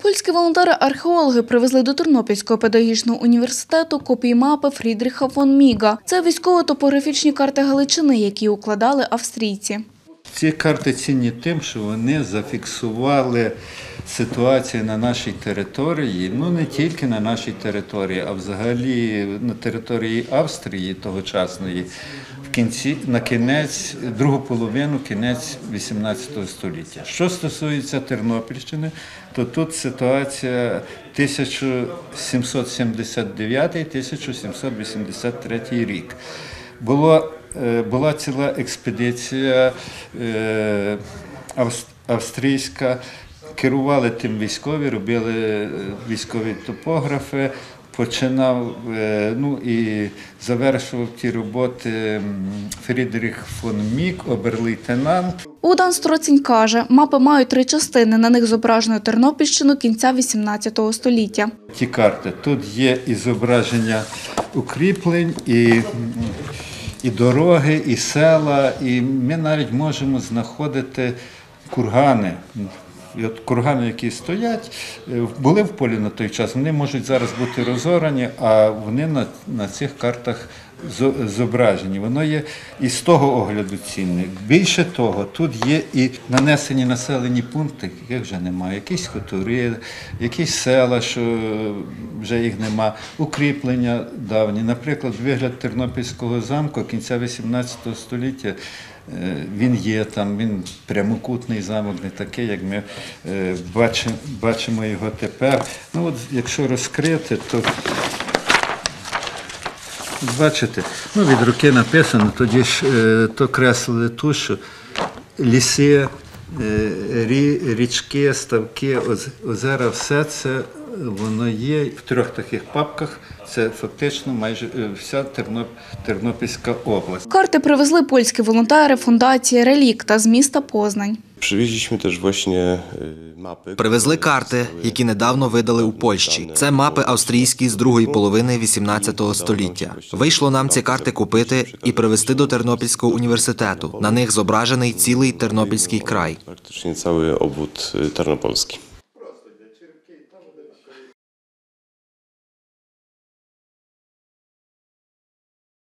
Польські волонтери-археологи привезли до Тернопільського педагогічного університету копії мапи Фрідріха фон Міга. Це військово-топографічні карти Галичини, які укладали австрійці. Ці карти цінні тим, що вони зафіксували ситуацію на нашій території, ну не тільки на нашій території, а взагалі на території Австрії тогочасної, другу половину, кінець XVIII століття. Що стосується Тернопільщини, то тут ситуація 1779-1783 рік. Була ціла експедиція австрійська, керували тим військові, робили військові топографи, починав і завершував ті роботи Фрідріх фон Міг, оберлейтенант. Богдан Строцень каже, мапи мають 3 частини, на них зображено Тернопільщину кінця XVIII століття. Ті карти, тут є і зображення укріплень, і дороги, і села, і ми навіть можемо знаходити кургани. І от кургани, які стоять, були в полі на той час, вони можуть зараз бути розорані, а вони на цих картах зображені. Воно є і з того огляду цінне. Більше того, тут є і нанесені населені пункти, яких вже немає, якісь хутори, якісь села, що вже їх нема, укріплення давні. Наприклад, вигляд Тернопільського замку кінця XVIII століття, він є там, він прямокутний замок, не такий, як ми бачимо його тепер. Ну от, якщо розкрити, то бачите, від руки написано, тоді ж то креслили тушу, ліси, річки, ставки, озера, все це воно є в 3 таких папках. Це фактично майже вся Тернопільська область. Карти привезли польські волонтери фундації «Релікта» з міста Познань. Привезли карти, які недавно видали у Польщі. Це мапи австрійські з другої половини XVIII століття. Вийшло нам ці карти купити і привезти до Тернопільського університету. На них зображений цілий Тернопільський край.